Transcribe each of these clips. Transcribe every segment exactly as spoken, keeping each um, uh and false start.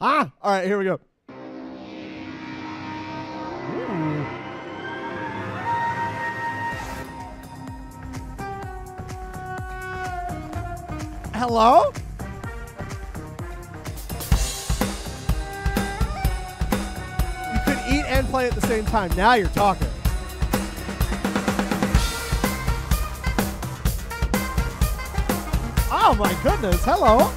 Ah! All right, here we go. Hello? You could eat and play at the same time. Now you're talking. Oh my goodness, hello.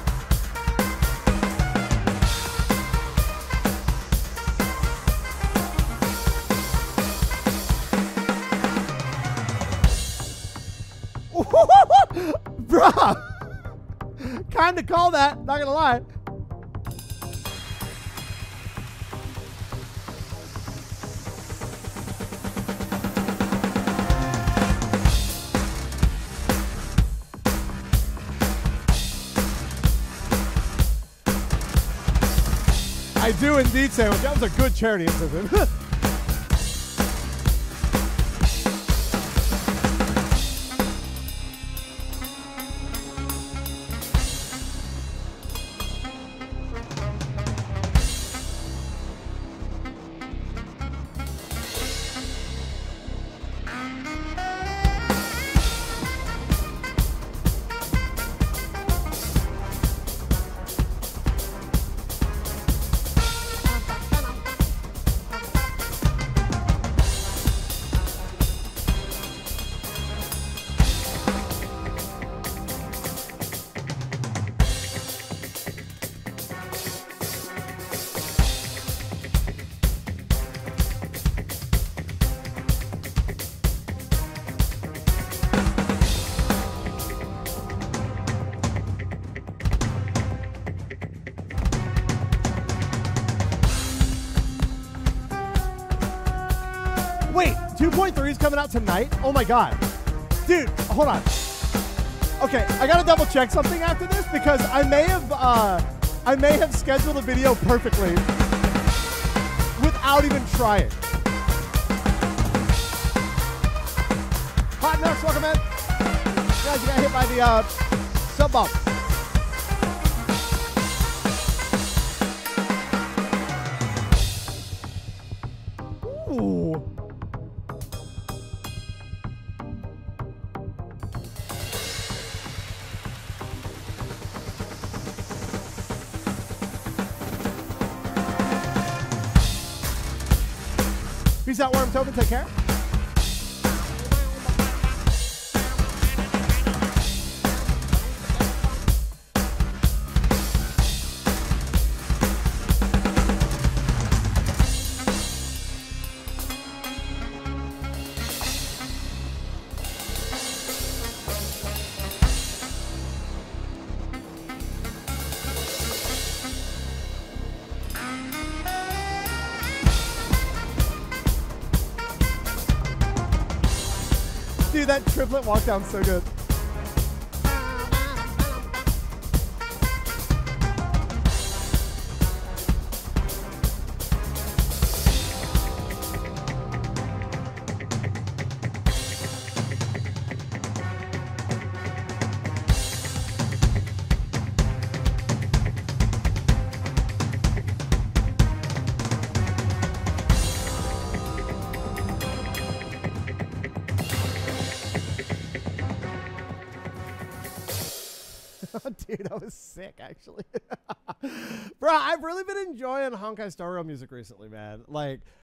Bruh! Time to call that, not gonna lie. I do indeed say, well, that was a good charity incident. two point three is coming out tonight? Oh my god. Dude, hold on. Okay, I gotta double check something after this because I may have uh, I may have scheduled a video perfectly without even trying. Hot Nuts, welcome in. Guys, you got hit by the uh, sub bump. Peace out, Worm Tobin. Take care. Dude, that triplet walk down's so good. Dude, that was sick, actually. Bro, I've really been enjoying Honkai Star Rail music recently, man. Like,